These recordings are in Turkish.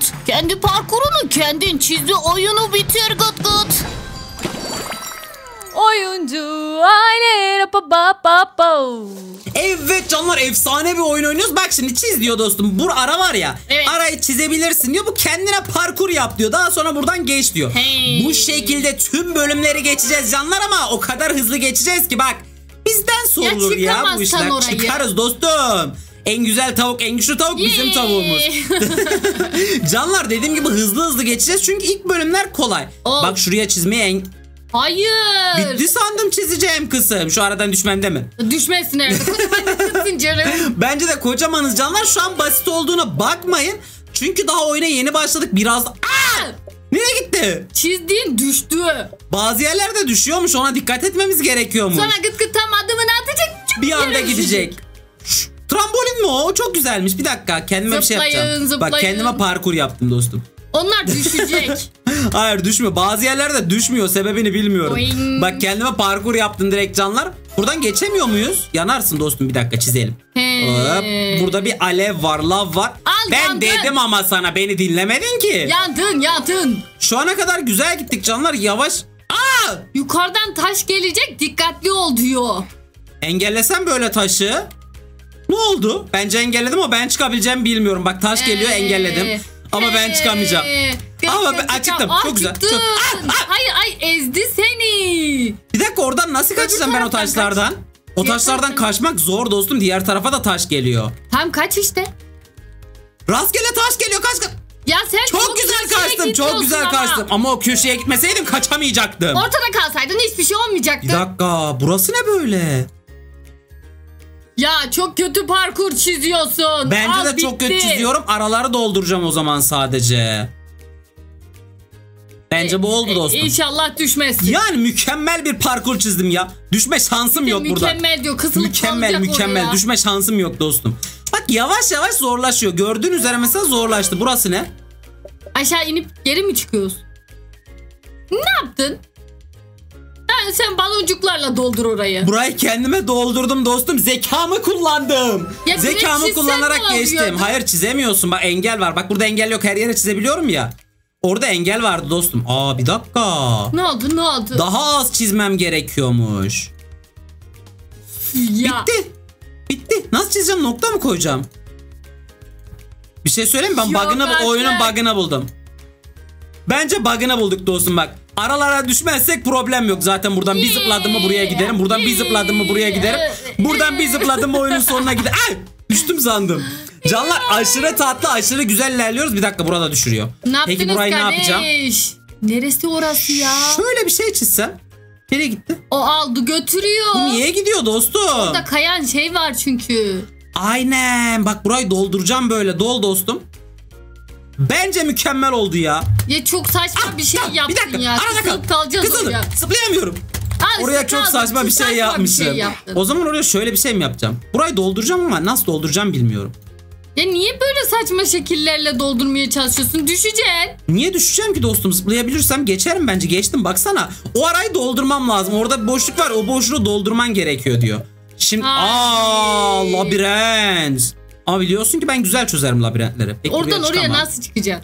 Gıt. Kendi parkurunu kendin çizdi, oyunu bitir Gıt Gıt. Oyuncu aile. Evet canlar, efsane bir oyun oynuyoruz. Bak şimdi çiz diyor dostum. Bu ara var ya, evet, arayı çizebilirsin diyor. Bu kendine parkur yap diyor. Daha sonra buradan geç diyor. Hey. Bu şekilde tüm bölümleri geçeceğiz canlar, ama o kadar hızlı geçeceğiz ki bak. Bizden sorulur ya bu işler. Orayı. Çıkarız dostum. En güzel tavuk, en güçlü tavuk bizim tavuğumuz. Canlar dediğim gibi hızlı hızlı geçeceğiz. Çünkü ilk bölümler kolay. Oh. Bak şuraya çizmeye Hayır. Bitti sandım çizeceğim kısım. Şu aradan düşmem değil mi? Düşmesin herhalde. Kocaman canım. Bence de kocamanız canlar. Şu an basit olduğuna bakmayın. Çünkü daha oyuna yeni başladık. Biraz... Nereye gitti? Çizdiğin düştü. Bazı yerlerde düşüyormuş. Ona dikkat etmemiz gerekiyormuş. Sonra Gıt Gıt tam adımını atacak. Bir anda gidecek. Trambolin mi o? Çok güzelmiş. Bir dakika. Kendime zıplayın, bir şey yapacağım. Zıplayın. Bak kendime parkur yaptım dostum. Onlar düşecek. Hayır düşmüyor. Bazı yerlerde düşmüyor. Sebebini bilmiyorum. Oing. Bak kendime parkur yaptım direkt canlar. Buradan geçemiyor muyuz? Yanarsın dostum, bir dakika çizelim. Hop, burada bir alev var, lav var. Al, ben yandın dedim ama sana, beni dinlemedin ki. Yandın. Şu ana kadar güzel gittik canlar, yavaş. Aa! Yukarıdan taş gelecek, dikkatli ol diyor. Engellesem böyle taşı. Ne oldu? Bence engelledim ama ben çıkabileceğimi bilmiyorum. Bak taş geliyor, engelledim. Ama ben çıkamayacağım. Ama ben açıktım. Çok güzel. Çok... Hayır ezdi seni. Bir dakika, oradan nasıl kaçacağım ben o taşlardan? O taşlardan kaçmak zor dostum. Diğer tarafa da taş geliyor. Tam kaç işte. Rastgele taş geliyor, kaç. Ya sen çok güzel kaçtım. Çok güzel kaçtım. Ama o köşeye gitmeseydim kaçamayacaktım. Ortada kalsaydın hiçbir şey olmayacaktı. Bir dakika, burası ne böyle? Ya çok kötü parkur çiziyorsun. Bence de bitti. Çok kötü çiziyorum. Araları dolduracağım o zaman sadece. Bence bu oldu dostum. İnşallah düşmezsin. Yani mükemmel bir parkur çizdim ya. Düşme şansım yok burada. Mükemmel diyor. Kısılıp mükemmel. Düşme şansım yok dostum. Bak yavaş yavaş zorlaşıyor. Gördüğün üzere mesela zorlaştı. Burası ne? Aşağı inip geri mi çıkıyoruz? Ne yaptın? Yani sen baloncuklarla doldur orayı. Burayı kendime doldurdum dostum. Zekamı kullandım. Ya zekamı kullanarak geçtim. Hayır çizemiyorsun. Bak engel var. Bak burada engel yok. Her yere çizebiliyorum ya. Orada engel vardı dostum. Aa bir dakika. Ne oldu? Daha az çizmem gerekiyormuş. Ya. Bitti. Nasıl çizeceğim? Nokta mı koyacağım? Bir şey söyleyeyim mi? Ben oyunun bug'ını buldum. Bence bug'ını bulduk dostum bak. Aralara düşmezsek problem yok. Zaten buradan bir zıpladım mı buraya giderim. Buradan bir zıpladım mı buraya giderim. Buradan bir zıpladım mı oyunun sonuna giderim. Ay düştüm sandım. Canlar aşırı tatlı, aşırı güzel ilerliyoruz. Bir dakika, burada düşürüyor. Peki burayı ne yapacağım? Neresi orası ya? Şöyle bir şey çizsem. Nereye gitti? O aldı götürüyor. Bu niye gidiyor dostum? Burada kayan şey var çünkü. Aynen bak, burayı dolduracağım böyle. Dol dostum. Bence mükemmel oldu ya. Ya çok saçma bir şey yaptın ya. Kısılıp kalacağız oraya. Zıplayamıyorum. Oraya çok saçma bir şey yapmışım. O zaman oraya şöyle bir şey mi yapacağım? Burayı dolduracağım ama nasıl dolduracağım bilmiyorum. Ya niye böyle saçma şekillerle doldurmaya çalışıyorsun? Düşeceksin. Niye düşeceğim ki dostum? Zıplayabilirsem geçerim bence. Geçtim baksana. O arayı doldurmam lazım. Orada bir boşluk var. O boşluğu doldurman gerekiyor diyor. Şimdi labirent. Ama biliyorsun ki ben güzel çözerim labirentleri. Peki, oradan oraya nasıl çıkacağım?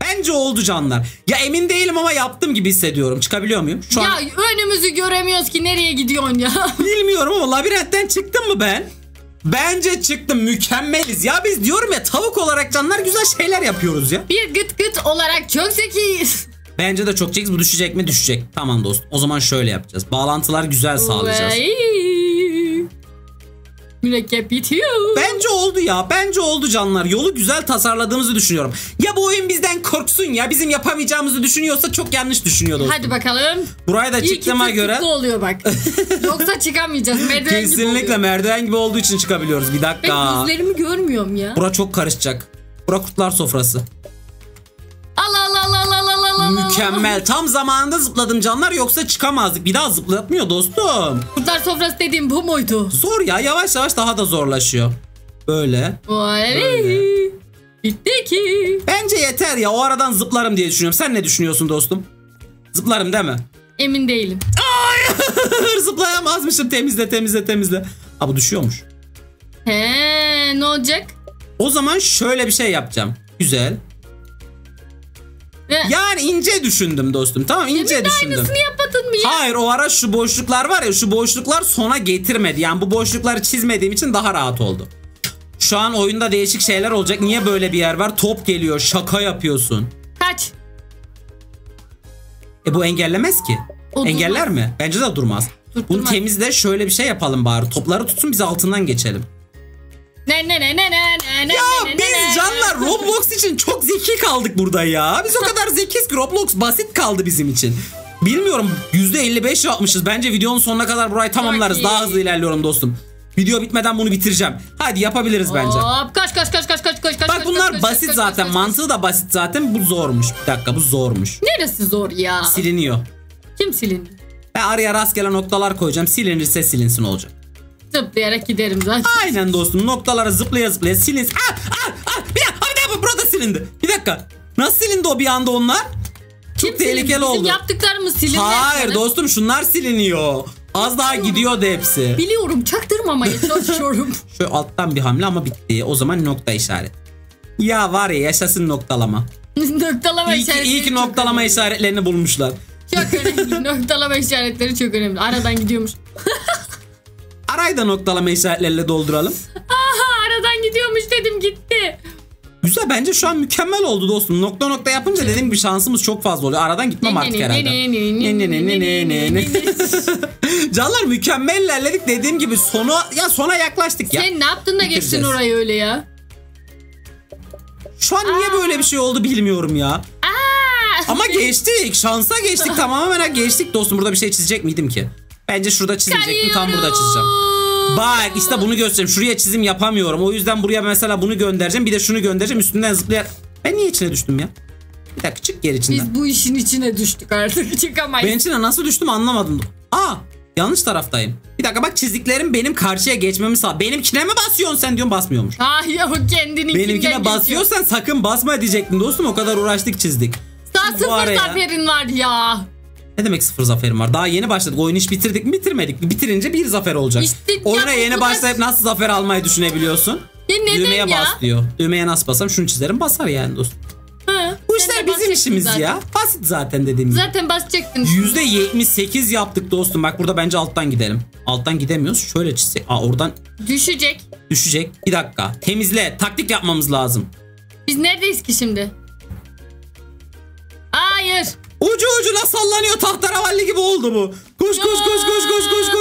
Bence oldu canlar. Ya emin değilim ama yaptım gibi hissediyorum. Çıkabiliyor muyum? Şu an önümüzü göremiyoruz ki, nereye gidiyorsun ya? Bilmiyorum ama labirentten çıktım mı ben? Bence çıktım. Mükemmeliz. Ya biz diyorum ya, tavuk olarak canlar güzel şeyler yapıyoruz ya. Bir Gıt Gıt olarak çok zekiyiz. Bence de çok zekiyiz. Bu düşecek mi? Düşecek. Tamam dostum. O zaman şöyle yapacağız. Bağlantılar güzel sağlayacağız. Mürekkep bitiyor. Bence oldu ya. Bence oldu canlar. Yolu güzel tasarladığımızı düşünüyorum. Ya bu oyun bizden korksun ya. Bizim yapamayacağımızı düşünüyorsa çok yanlış düşünüyor dostum. Hadi bakalım. Buraya da çıktığıma göre. İyi oluyor bak. Yoksa çıkamayacağız. Merdiven kesinlikle gibi merdiven gibi olduğu için çıkabiliyoruz. Bir dakika. Ben gözlerimi görmüyorum ya. Bura çok karışacak. Bura kurtlar sofrası. Mükemmel. Tam zamanında zıpladım canlar, yoksa çıkamazdık. Bir daha zıplatmıyor dostum. Kurtlar sofrası dediğim bu muydu? Zor ya, yavaş yavaş daha da zorlaşıyor. Böyle. Böyle. Bitti ki. Bence yeter ya, o aradan zıplarım diye düşünüyorum. Sen ne düşünüyorsun dostum? Zıplarım değil mi? Emin değilim. Hayır zıplayamazmışım. Temizle. Ha bu düşüyormuş. Ne olacak? O zaman şöyle bir şey yapacağım. Güzel. Yani ince düşündüm dostum. Tamam, ince düşündüm. Aynısını yapadın mı ya? Hayır, o ara şu boşluklar var ya, şu boşluklar sona getirmedi. Yani bu boşlukları çizmediğim için daha rahat oldu. Şu an oyunda değişik şeyler olacak. Niye böyle bir yer var? Top geliyor. Şaka yapıyorsun. Kaç. Bu engellemez ki. O engeller durmaz. Mi? Bence de durmaz. Dur, bunu durmaz. Temizle, şöyle bir şey yapalım bari. Topları tutsun, biz altından geçelim. Ya biz canlar Roblox için çok zeki kaldık burada ya. Biz o kadar zekiyiz ki Roblox basit kaldı bizim için. Bilmiyorum, %55 yapmışız. Bence videonun sonuna kadar burayı tamamlarız. Daha hızlı ilerliyorum dostum. Video bitmeden bunu bitireceğim. Hadi yapabiliriz bence. Kaç. Bak bunlar basit zaten. Mantığı da basit zaten. Bu zormuş. Bir dakika, bu zormuş. Neresi zor ya? Siliniyor. Kim siliniyor? Ben araya rastgele noktalar koyacağım. Silinirse silinsin olacak. Zıplayarak giderim zaten. Aynen dostum, noktalara zıplaya zıplaya silin. Bir dakika, burada silindi. Bir dakika. Nasıl silindi o bir anda onlar? Kim çok tehlikeli silindi? Oldu. Bizim yaptıklarımız silindi. Hayır hepsini. Dostum şunlar siliniyor. Az daha gidiyordu hepsi. Biliyorum, çaktırmamaya çalışıyorum. Şöyle alttan bir hamle ama bitti. O zaman nokta işaret. Ya var ya, yaşasın noktalama. Noktalama işaretleri. İyi ki noktalama önemli. İşaretlerini bulmuşlar. Çok önemli. Noktalama işaretleri çok önemli. Aradan gidiyormuş. Arayı da noktalama işaretleriyle dolduralım. Aha, aradan gidiyormuş dedim, gitti. Güzel, bence şu an mükemmel oldu dostum. Nokta nokta yapınca dediğim gibi şansımız çok fazla oluyor. Aradan gitmem artık herhalde. Canlar mükemmel ilerledik dediğim gibi, sona yaklaştık ya. Sen ne yaptın da geçtin orayı öyle ya? Şu an niye böyle bir şey oldu bilmiyorum ya. Ama geçtik, şansa geçtik, tamamen geçtik dostum. Burada bir şey çizecek miydim ki? Bence şurada çizecektim, tam burada çizeceğim. Bak işte bunu göstereyim. Şuraya çizim yapamıyorum. O yüzden buraya mesela bunu göndereceğim. Bir de şunu göndereceğim. Üstünden zıplayarak. Ben niye içine düştüm ya? Bir dakika, çık geri içinden. Biz bu işin içine düştük artık. Çıkamayız. Ben içine nasıl düştüm anlamadım. Aa, yanlış taraftayım. Bir dakika, bak çizdiklerim benim karşıya geçmemi sağ. Benimkine mi basıyorsun sen diyorum, basmıyormuş. Hayır, o kendininkine basıyor. Benimkine basıyorsan sakın basma diyecektim dostum. O kadar uğraştık, çizdik. Daha sıfır zaferin var ya. Ne demek sıfır zaferim var? Daha yeni başladık. Oyunu hiç bitirdik mi? Bitirmedik. Bitirince bir zafer olacak. İşte oyuna yeni başlayıp nasıl zafer almayı düşünebiliyorsun? Düğmeye bas diyor. Düğmeye nasıl basam? Şunu çizerim, basar yani dostum. Ha, bu işler bizim işimiz zaten. Ya. Basit zaten dediğim gibi. Zaten basacaktın. %78 yaptık dostum. Bak burada bence alttan gidelim. Alttan gidemiyoruz. Şöyle çizsek. Aa, oradan. Düşecek. Düşecek. Bir dakika. Temizle. Taktik yapmamız lazım. Biz neredeyiz ki şimdi? Hayır. Ucu ucuna sallanıyor, tahtaravalli gibi oldu bu. Koş koş koş.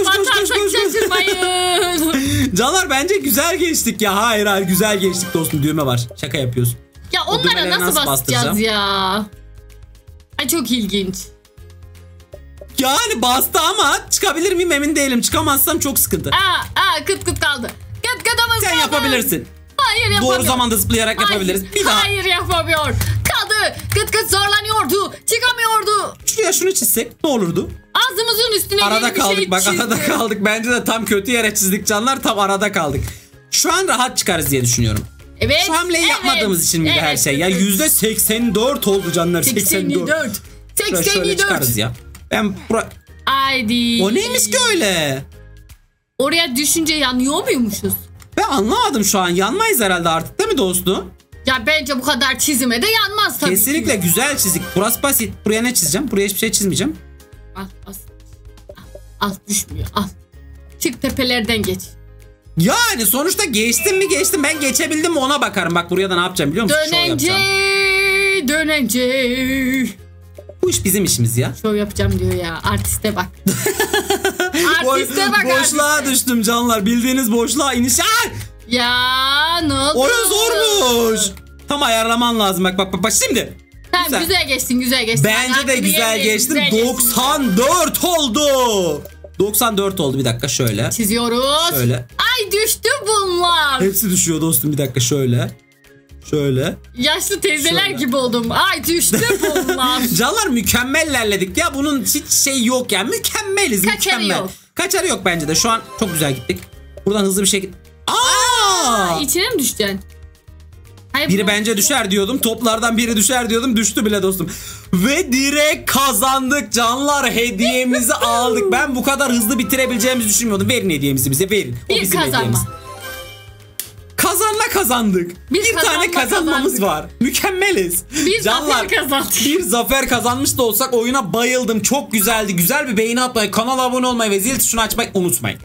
Canlar bence güzel geçtik ya. Hayır güzel geçtik dostum, düğme var. Şaka yapıyorsun. Ya onlara nasıl basacağız ya? Ay çok ilginç. Yani bastı ama çıkabilir miyim emin değilim. Çıkamazsam çok sıkıntı. Kıt kaldı. Kıt ama sen yapabilirsin. Hayır yapamıyor. Doğru zamanda zıplayarak yapabiliriz. Bir daha. Hayır yapamıyor. Kaldı. Kıt zorlanıyordu. Çıkamıyordu. Şuraya şunu çizsek ne olurdu? Ağzımızın üstüne arada kaldık, şey bak çizdi. Arada kaldık. Bence de tam kötü yere çizdik canlar. Tam arada kaldık. Şu an rahat çıkarız diye düşünüyorum. Evet. Şu hamleyi yapmadığımız için miydi her şey? Ya %84 oldu canlar. 84. Şöyle çıkarız ya. Ben Haydi. O neymiş ki öyle? Oraya düşünce yanıyor muymuşuz? Ben anlamadım şu an. Yanmayız herhalde artık değil mi dostum? Ya bence bu kadar çizime de yanmaz tabii. Kesinlikle ki. Güzel çizik. Burası basit. Buraya ne çizeceğim? Buraya hiçbir şey çizmeyeceğim. Al düşmüyor. Al. Çık tepelerden geç. Yani sonuçta geçtim mi geçtim. Ben geçebildim mi ona bakarım. Bak buraya da ne yapacağım biliyor musun? Dönence. Bu iş bizim işimiz ya. Şov yapacağım diyor ya. Artiste bak. Artiste bak. Boşluğa artiste. Düştüm canlar. Bildiğiniz boşluğa iniş. Ya ne oldu? Oyun zormuş. Tam ayarlaman lazım. Bak şimdi. Tamam, güzel geçtin. Bence de güzel geçtim. 94 oldu. 94 oldu, bir dakika şöyle. Çiziyoruz. Şöyle. Ay düştü bunlar. Hepsi düşüyor dostum, bir dakika şöyle. Şöyle. Yaşlı teyzeler şöyle. Gibi oldum. Ay düştü bunlar. Canlar mükemmellerledik ya. Bunun hiç şey yok yani. Mükemmeliz. Kaçarı yok bence de. Şu an çok güzel gittik. Buradan hızlı bir şekilde. İçine mi düşeceksin? Hayır, biri bence düşer diyordum. Toplardan biri düşer diyordum. Düştü bile dostum. Ve direkt kazandık canlar. Hediyemizi aldık. Ben bu kadar hızlı bitirebileceğimizi düşünmüyordum. Verin hediyemizi bize, verin. O bizim hediyemiz. Kazanma. kazandık. Bir tane kazanmamız var. Mükemmeliz. Bir zafer kazanmış da olsak oyuna bayıldım. Çok güzeldi. Güzel bir beğeni atmayı, kanala abone olmayı ve zil tuşunu açmayı unutmayın.